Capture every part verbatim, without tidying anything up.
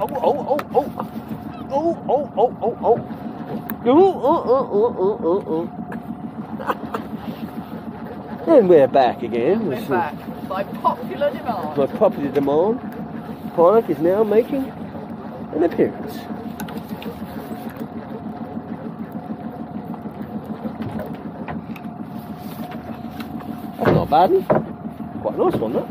oh, oh, oh, oh, oh, oh, oh, oh, oh, ooh, ooh, ooh, ooh, ooh, ooh. And we're back again. We're back by popular demand. By popular demand, Pollack is now making an appearance. That's not bad. Quite a nice one, that.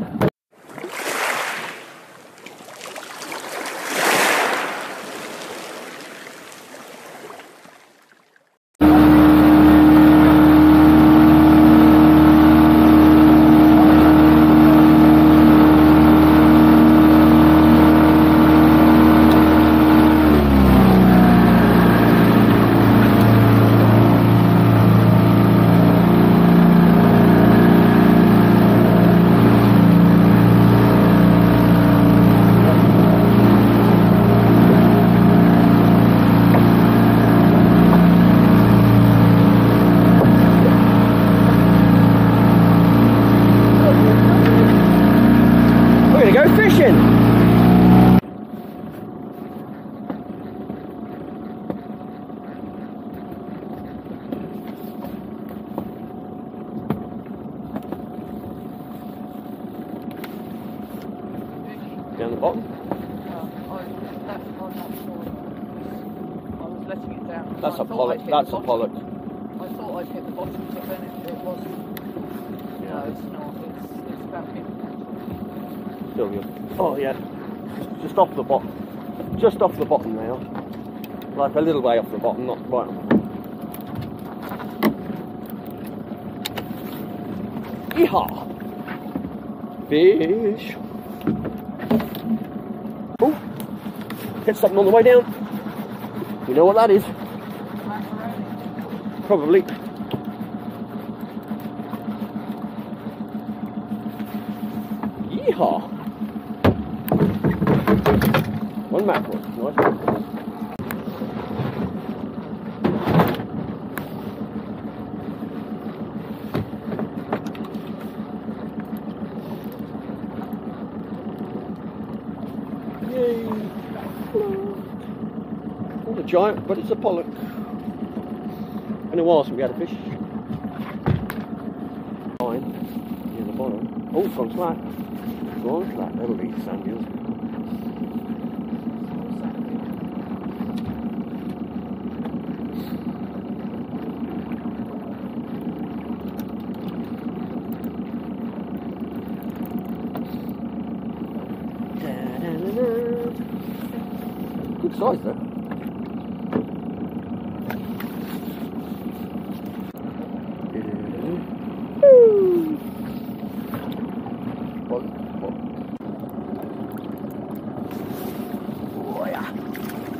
Down the bottom? Uh, I, that's on that floor. I was letting it down. That's a Pollack. That's a Pollack. I thought I'd hit the bottom, but then it, it wasn't. Yeah. No, it's not. It's, it's about here. Still good. Oh, yeah. Just, just off the bottom. Just off the bottom now. Like a little way off the bottom, not right on the bottom. Yeehaw! Fish! Oh, hit something on the way down. You know what that is? Probably. Yeehaw! One mackerel, nice. A giant, but it's a Pollack. Been a while since we had a fish. Fine, near the bottom. Oh, it's gone slack. It's gone slack. That'll be sand eels. Good size though.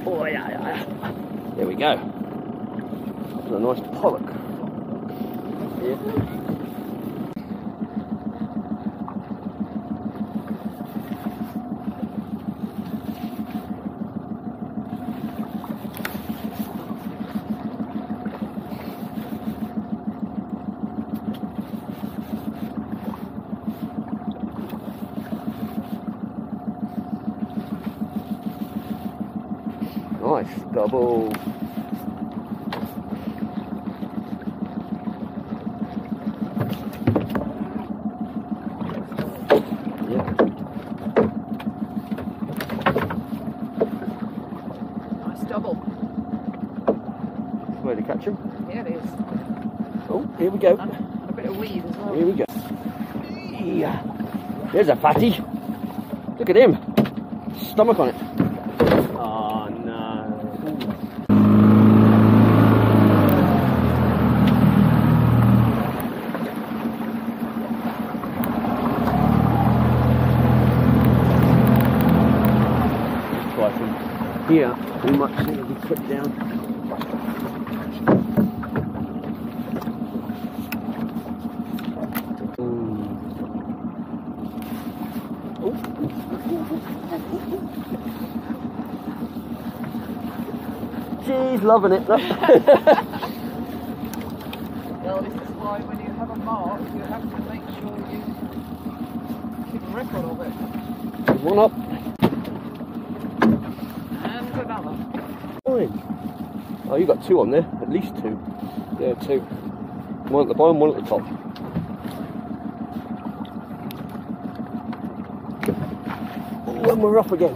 Oh yeah, yeah, yeah. There we go. That's a nice Pollack. Nice double. Yeah. Nice double. Way to catch him. Yeah, it is. Oh, here we go. And a bit of weed as well. Here we go. Yeah. There's a fatty. Look at him. Stomach on it. Here, we might see if we put down. Mm. Oh. Jeez, loving it. Well, this is why when you have a mark, you have to make sure you keep a record of it. One up. another. Oh, you got two on there, at least two. Yeah, two. One at the bottom, one at the top. Oh, and we're up again.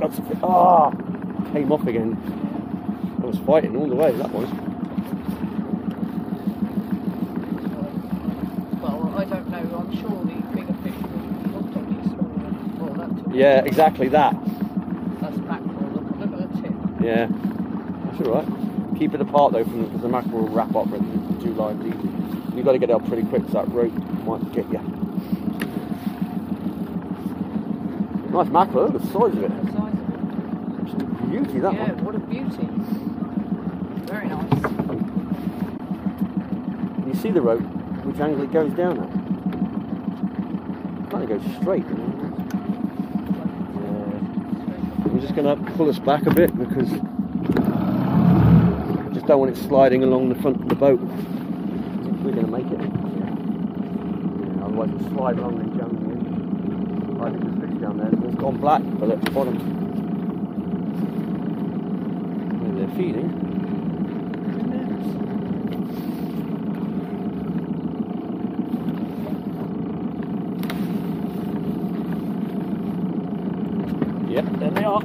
That's a ah, came off again. I was fighting all the way. That was. Well, I don't know. I'm sure the bigger fish will look on these smaller. Well, that took yeah, exactly that. That's mackerel. Look, look at the tip. Yeah, that's all right. Keep it apart though, from because the mackerel will wrap up and do lines easy. You've got to get out pretty quick, so that rope might get you. Nice mackerel. Look at the size of it. Beauty, that yeah, one. What a beauty. Very nice. You see the rope, which angle it goes down at? Kind of goes straight. Yeah. I'm just going to pull us back a bit because I just don't want it sliding along the front of the boat. We're going to make it. Yeah, otherwise, it'll slide along and jump in. I think there's fish down there. It's gone black, but at the bottom. Feeding. Yep, there they are.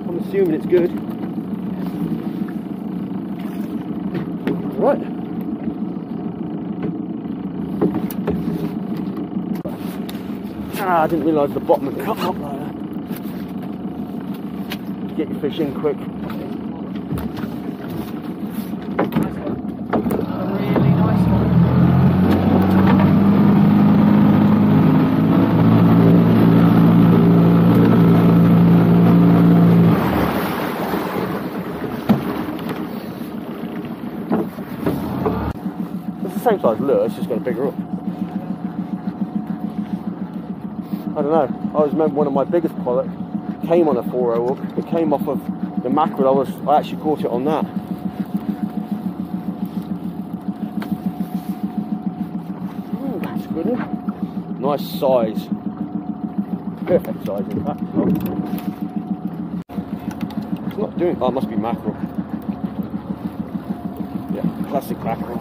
I'm assuming it's good. Right. Ah, I didn't realise the bottom had come up like that. Get your fish in quick. Nice one. A really nice one. Same size lure, it's just got a bigger hook. I don't know. I always remember one of my biggest pollock came on a four oh hook. It came off of the mackerel. I was I actually caught it on that. Ooh, that's good. Isn't it? Nice size. Perfect size in fact. It's not doing. Oh, it must be mackerel. Yeah, classic mackerel.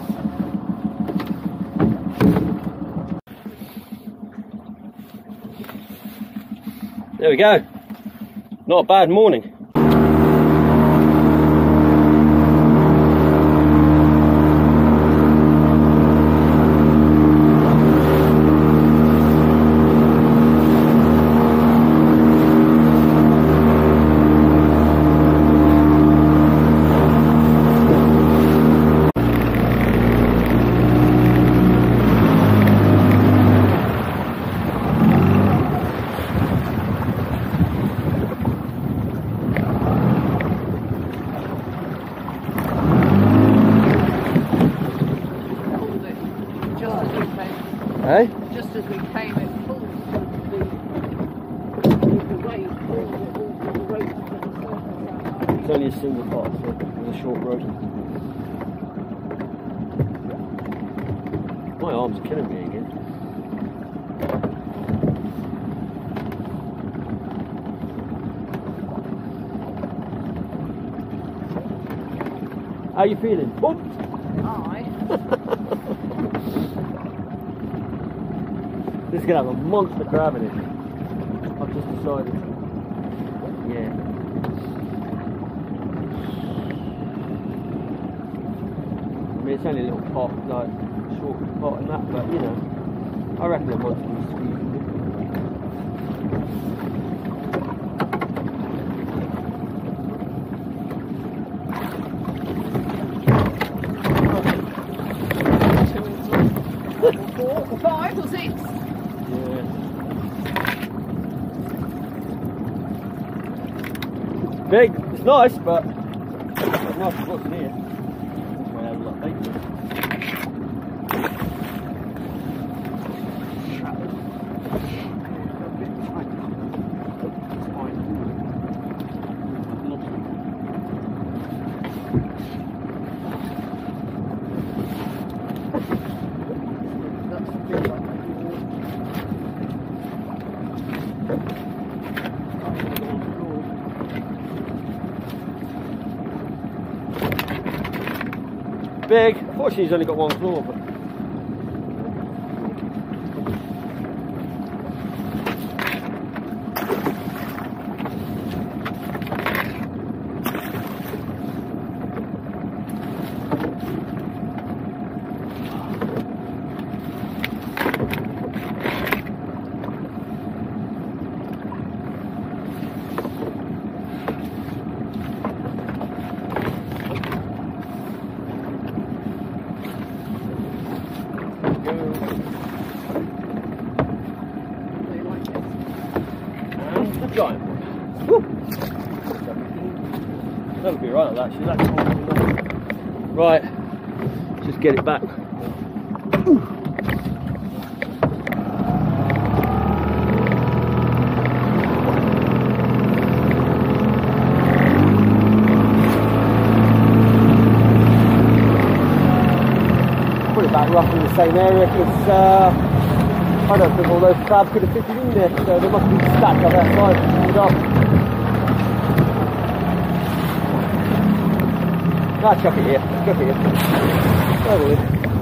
There we go. Not a bad morning. Hey? Just as we came and pulled the, the wave, all the ropes to the surface. It's only a single part, so it's a short road. My arms are killing me again. How are you feeling? What? This is going to have a monster crab in it. I've just decided. Yeah. I mean, it's only a little pot, like short pot and that, but you know, I reckon a monster will squeeze. Two and three. Four or five or six. Big, it's nice, but it's nice what's in here. That's why I have a lot of bait. big. Fortunately, he's only got one claw. But... That would be right like that. She's actually right. Just get it back. Ooh. Put it back roughly in the same area. It's uh, I don't think all those crabs could have fitted in there, so they must be stacked up outside. I'll chuck it here, chuck it here. There we go.